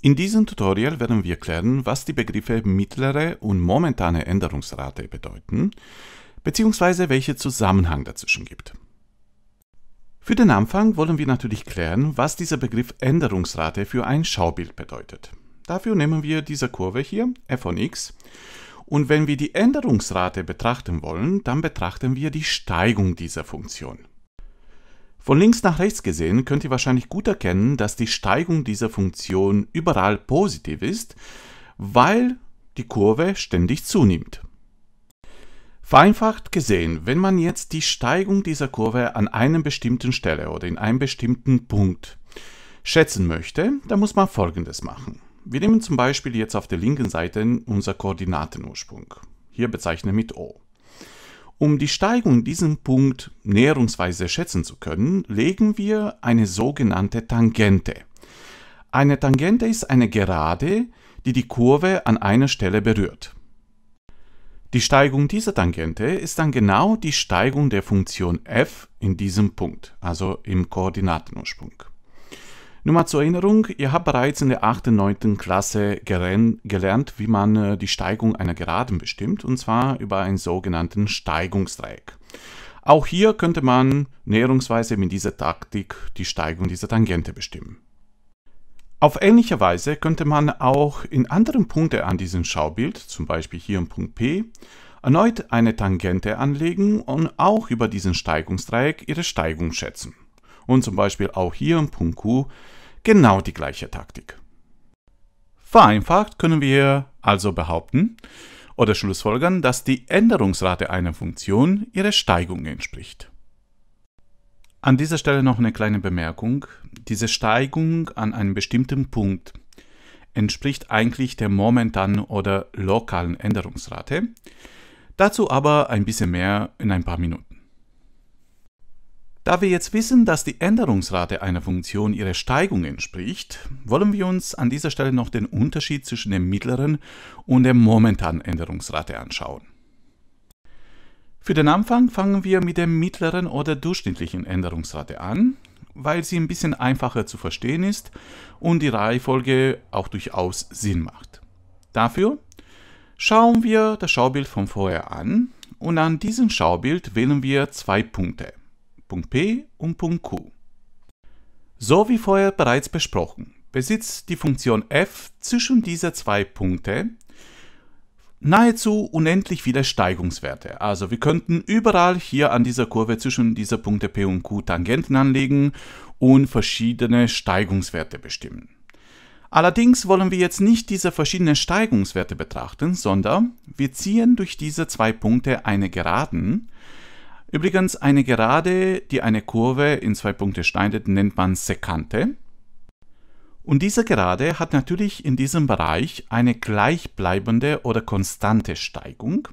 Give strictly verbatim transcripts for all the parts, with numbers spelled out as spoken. In diesem Tutorial werden wir klären, was die Begriffe mittlere und momentane Änderungsrate bedeuten, beziehungsweise welchen Zusammenhang dazwischen gibt. Für den Anfang wollen wir natürlich klären, was dieser Begriff Änderungsrate für ein Schaubild bedeutet. Dafür nehmen wir diese Kurve hier, f von x, und wenn wir die Änderungsrate betrachten wollen, dann betrachten wir die Steigung dieser Funktion. Von links nach rechts gesehen könnt ihr wahrscheinlich gut erkennen, dass die Steigung dieser Funktion überall positiv ist, weil die Kurve ständig zunimmt. Vereinfacht gesehen, wenn man jetzt die Steigung dieser Kurve an einer bestimmten Stelle oder in einem bestimmten Punkt schätzen möchte, dann muss man Folgendes machen. Wir nehmen zum Beispiel jetzt auf der linken Seite unser Koordinatenursprung, hier bezeichnet mit O. Um die Steigung in diesem Punkt näherungsweise schätzen zu können, legen wir eine sogenannte Tangente. Eine Tangente ist eine Gerade, die die Kurve an einer Stelle berührt. Die Steigung dieser Tangente ist dann genau die Steigung der Funktion f in diesem Punkt, also im Koordinatenursprung. Nur mal zur Erinnerung, ihr habt bereits in der achten und neunten Klasse gelernt, wie man die Steigung einer Geraden bestimmt, und zwar über einen sogenannten Steigungsdreieck. Auch hier könnte man näherungsweise mit dieser Taktik die Steigung dieser Tangente bestimmen. Auf ähnliche Weise könnte man auch in anderen Punkten an diesem Schaubild, zum Beispiel hier im Punkt P, erneut eine Tangente anlegen und auch über diesen Steigungsdreieck ihre Steigung schätzen. Und zum Beispiel auch hier im Punkt Q genau die gleiche Taktik. Vereinfacht können wir also behaupten oder schlussfolgern, dass die Änderungsrate einer Funktion ihrer Steigung entspricht. An dieser Stelle noch eine kleine Bemerkung. Diese Steigung an einem bestimmten Punkt entspricht eigentlich der momentanen oder lokalen Änderungsrate. Dazu aber ein bisschen mehr in ein paar Minuten. Da wir jetzt wissen, dass die Änderungsrate einer Funktion ihrer Steigung entspricht, wollen wir uns an dieser Stelle noch den Unterschied zwischen der mittleren und der momentanen Änderungsrate anschauen. Für den Anfang fangen wir mit der mittleren oder durchschnittlichen Änderungsrate an, weil sie ein bisschen einfacher zu verstehen ist und die Reihenfolge auch durchaus Sinn macht. Dafür schauen wir das Schaubild von vorher an und an diesem Schaubild wählen wir zwei Punkte. Punkt P und Punkt Q. So wie vorher bereits besprochen, besitzt die Funktion f zwischen diese zwei Punkte nahezu unendlich viele Steigungswerte. Also wir könnten überall hier an dieser Kurve zwischen diese Punkte P und Q Tangenten anlegen und verschiedene Steigungswerte bestimmen. Allerdings wollen wir jetzt nicht diese verschiedenen Steigungswerte betrachten, sondern wir ziehen durch diese zwei Punkte eine Geraden. Übrigens, eine Gerade, die eine Kurve in zwei Punkte schneidet, nennt man Sekante. Und diese Gerade hat natürlich in diesem Bereich eine gleichbleibende oder konstante Steigung.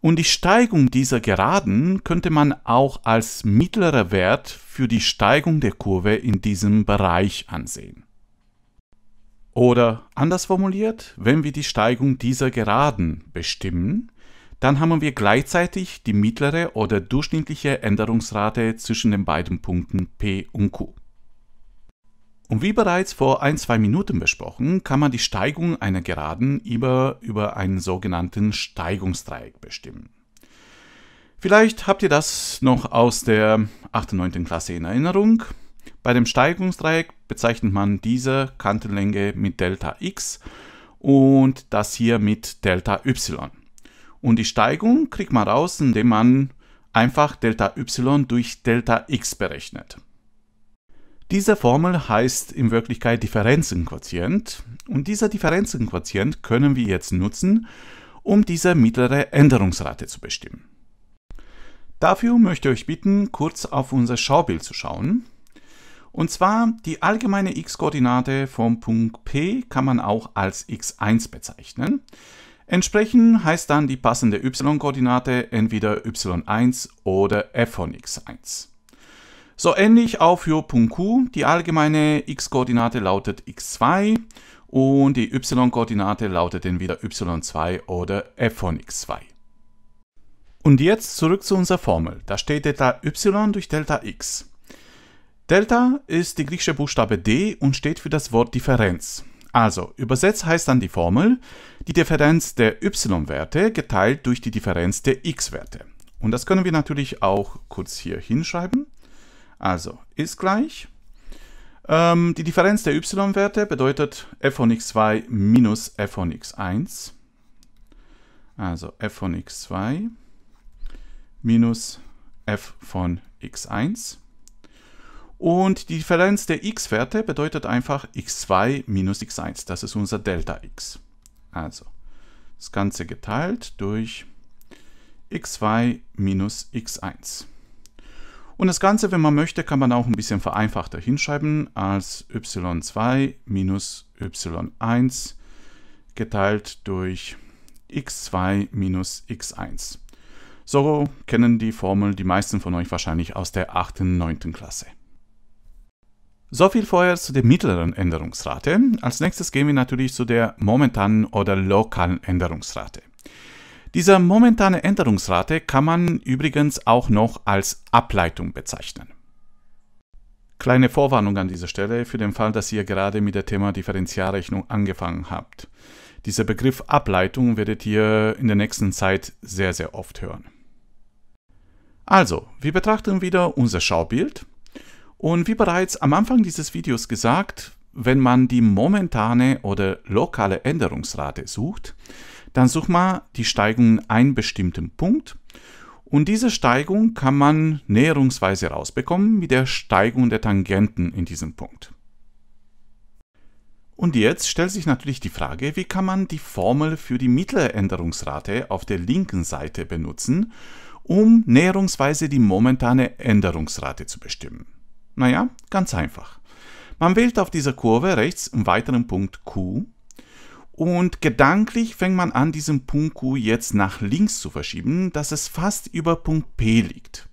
Und die Steigung dieser Geraden könnte man auch als mittlerer Wert für die Steigung der Kurve in diesem Bereich ansehen. Oder anders formuliert, wenn wir die Steigung dieser Geraden bestimmen, dann haben wir gleichzeitig die mittlere oder durchschnittliche Änderungsrate zwischen den beiden Punkten P und Q. Und wie bereits vor ein, zwei Minuten besprochen, kann man die Steigung einer Geraden über, über einen sogenannten Steigungsdreieck bestimmen. Vielleicht habt ihr das noch aus der achten und neunten Klasse in Erinnerung. Bei dem Steigungsdreieck bezeichnet man diese Kantenlänge mit Delta x und das hier mit Delta y. Und die Steigung kriegt man raus, indem man einfach Delta y durch Delta x berechnet. Diese Formel heißt in Wirklichkeit Differenzenquotient. Und dieser Differenzenquotient können wir jetzt nutzen, um diese mittlere Änderungsrate zu bestimmen. Dafür möchte ich euch bitten, kurz auf unser Schaubild zu schauen. Und zwar die allgemeine x-Koordinate vom Punkt P kann man auch als x eins bezeichnen. Entsprechend heißt dann die passende y-Koordinate entweder y eins oder f von x eins. So ähnlich auch für Punkt Q, die allgemeine x-Koordinate lautet x zwei und die y-Koordinate lautet entweder y zwei oder f von x zwei. Und jetzt zurück zu unserer Formel. Da steht Delta y durch Delta x. Delta ist die griechische Buchstabe D und steht für das Wort Differenz. Also, übersetzt heißt dann die Formel, die Differenz der y-Werte geteilt durch die Differenz der x-Werte. Und das können wir natürlich auch kurz hier hinschreiben. Also, ist gleich. Ähm, die Differenz der y-Werte bedeutet f von x zwei minus f von x eins. Also, f von x zwei minus f von x eins. Und die Differenz der x-Werte bedeutet einfach x zwei minus x eins. Das ist unser Delta x. Also das Ganze geteilt durch x zwei minus x eins. Und das Ganze, wenn man möchte, kann man auch ein bisschen vereinfachter hinschreiben als y zwei minus y eins geteilt durch x zwei minus x eins. So kennen die Formel die meisten von euch wahrscheinlich aus der achten und neunten Klasse. So viel vorher zu der mittleren Änderungsrate. Als nächstes gehen wir natürlich zu der momentanen oder lokalen Änderungsrate. Diese momentane Änderungsrate kann man übrigens auch noch als Ableitung bezeichnen. Kleine Vorwarnung an dieser Stelle für den Fall, dass ihr gerade mit dem Thema Differentialrechnung angefangen habt. Dieser Begriff Ableitung werdet ihr in der nächsten Zeit sehr, sehr oft hören. Also, wir betrachten wieder unser Schaubild. Und wie bereits am Anfang dieses Videos gesagt, wenn man die momentane oder lokale Änderungsrate sucht, dann sucht man die Steigung in einem bestimmten Punkt. Und diese Steigung kann man näherungsweise rausbekommen mit der Steigung der Tangenten in diesem Punkt. Und jetzt stellt sich natürlich die Frage, wie kann man die Formel für die mittlere Änderungsrate auf der linken Seite benutzen, um näherungsweise die momentane Änderungsrate zu bestimmen. Naja, ganz einfach. Man wählt auf dieser Kurve rechts einen weiteren Punkt Q und gedanklich fängt man an, diesen Punkt Q jetzt nach links zu verschieben, dass es fast über Punkt P liegt.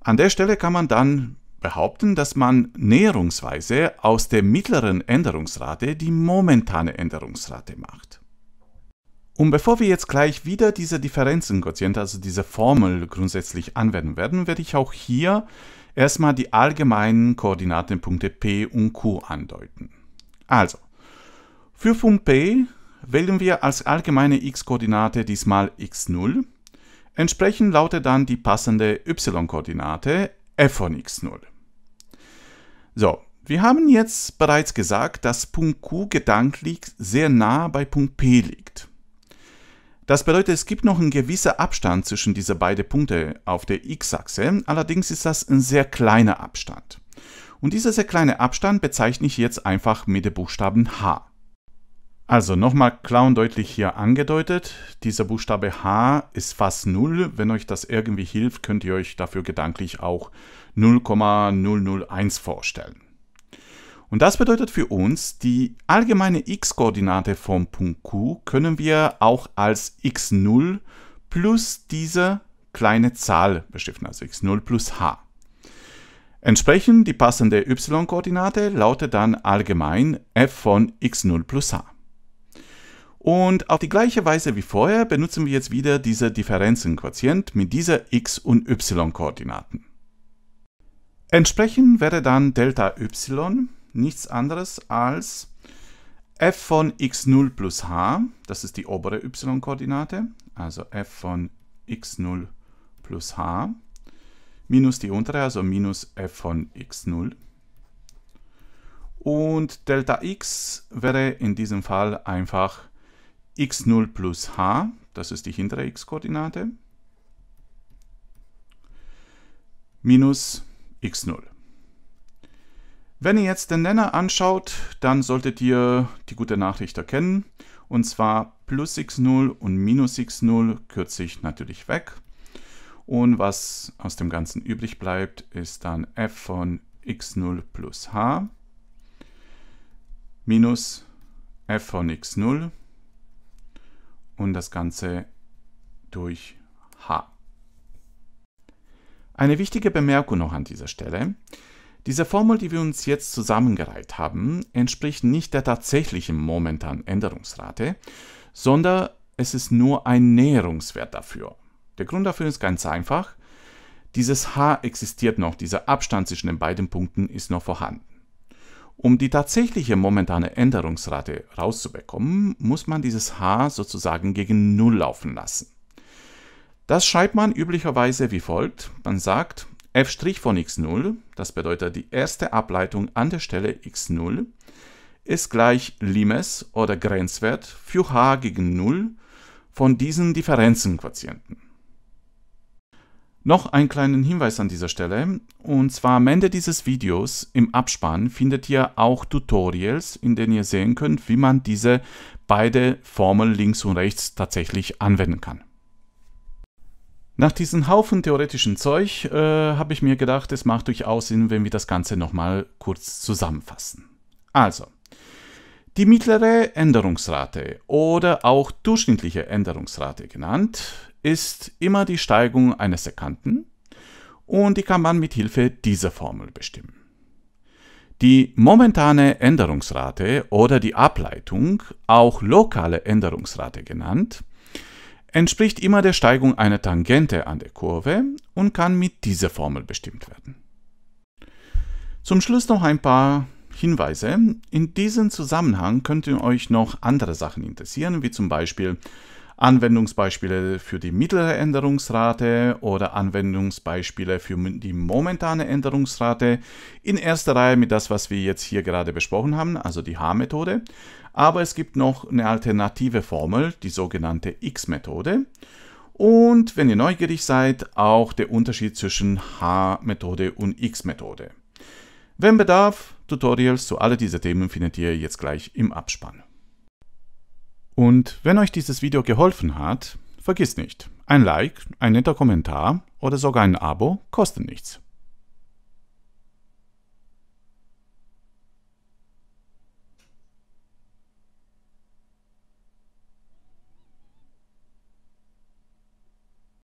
An der Stelle kann man dann behaupten, dass man näherungsweise aus der mittleren Änderungsrate die momentane Änderungsrate macht. Und bevor wir jetzt gleich wieder diese Differenzenquotiente, also diese Formel grundsätzlich anwenden werden, werde ich auch hier erstmal die allgemeinen Koordinatenpunkte P und Q andeuten. Also, für Punkt P wählen wir als allgemeine x-Koordinate diesmal x null. Entsprechend lautet dann die passende y-Koordinate f von x null. So, wir haben jetzt bereits gesagt, dass Punkt Q gedanklich sehr nah bei Punkt P liegt. Das bedeutet, es gibt noch einen gewissen Abstand zwischen diese beiden Punkte auf der x-Achse, allerdings ist das ein sehr kleiner Abstand. Und dieser sehr kleine Abstand bezeichne ich jetzt einfach mit dem Buchstaben H. Also nochmal klar und deutlich hier angedeutet, dieser Buchstabe H ist fast null. Wenn euch das irgendwie hilft, könnt ihr euch dafür gedanklich auch null Komma null null eins vorstellen. Und das bedeutet für uns, die allgemeine x-Koordinate vom Punkt Q können wir auch als x null plus diese kleine Zahl beschriften, also x null plus h. Entsprechend die passende y-Koordinate lautet dann allgemein f von x null plus h. Und auf die gleiche Weise wie vorher benutzen wir jetzt wieder diese Differenzenquotient mit dieser x- und y-Koordinaten. Entsprechend wäre dann Delta y nichts anderes als f von x null plus h, das ist die obere y-Koordinate, also f von x null plus h, minus die untere, also minus f von x null. Und Delta x wäre in diesem Fall einfach x null plus h, das ist die hintere x-Koordinate, minus x null. Wenn ihr jetzt den Nenner anschaut, dann solltet ihr die gute Nachricht erkennen. Und zwar plus x null und minus x null kürze ich natürlich weg. Und was aus dem Ganzen übrig bleibt, ist dann f von x null plus h minus f von x null und das Ganze durch h. Eine wichtige Bemerkung noch an dieser Stelle. Diese Formel, die wir uns jetzt zusammengereiht haben, entspricht nicht der tatsächlichen momentanen Änderungsrate, sondern es ist nur ein Näherungswert dafür. Der Grund dafür ist ganz einfach. Dieses h existiert noch, dieser Abstand zwischen den beiden Punkten ist noch vorhanden. Um die tatsächliche momentane Änderungsrate rauszubekommen, muss man dieses H sozusagen gegen null laufen lassen. Das schreibt man üblicherweise wie folgt. Man sagt f' von x null, das bedeutet die erste Ableitung an der Stelle x null, ist gleich Limes oder Grenzwert für h gegen null von diesen Differenzenquotienten. Noch einen kleinen Hinweis an dieser Stelle, und zwar am Ende dieses Videos im Abspann findet ihr auch Tutorials, in denen ihr sehen könnt, wie man diese beide Formeln links und rechts tatsächlich anwenden kann. Nach diesem Haufen theoretischen Zeug äh, habe ich mir gedacht, es macht durchaus Sinn, wenn wir das Ganze nochmal kurz zusammenfassen. Also, die mittlere Änderungsrate oder auch durchschnittliche Änderungsrate genannt, ist immer die Steigung eines Erkannten, und die kann man mit Hilfe dieser Formel bestimmen. Die momentane Änderungsrate oder die Ableitung, auch lokale Änderungsrate genannt, entspricht immer der Steigung einer Tangente an der Kurve und kann mit dieser Formel bestimmt werden. Zum Schluss noch ein paar Hinweise. In diesem Zusammenhang könnten euch noch andere Sachen interessieren, wie zum Beispiel Anwendungsbeispiele für die mittlere Änderungsrate oder Anwendungsbeispiele für die momentane Änderungsrate. In erster Reihe mit das, was wir jetzt hier gerade besprochen haben, also die H-Methode. Aber es gibt noch eine alternative Formel, die sogenannte X-Methode. Und wenn ihr neugierig seid, auch der Unterschied zwischen H-Methode und X-Methode. Wenn Bedarf, Tutorials zu all diesen Themen findet ihr jetzt gleich im Abspann. Und wenn euch dieses Video geholfen hat, vergisst nicht, ein Like, ein netter Kommentar oder sogar ein Abo kosten nichts.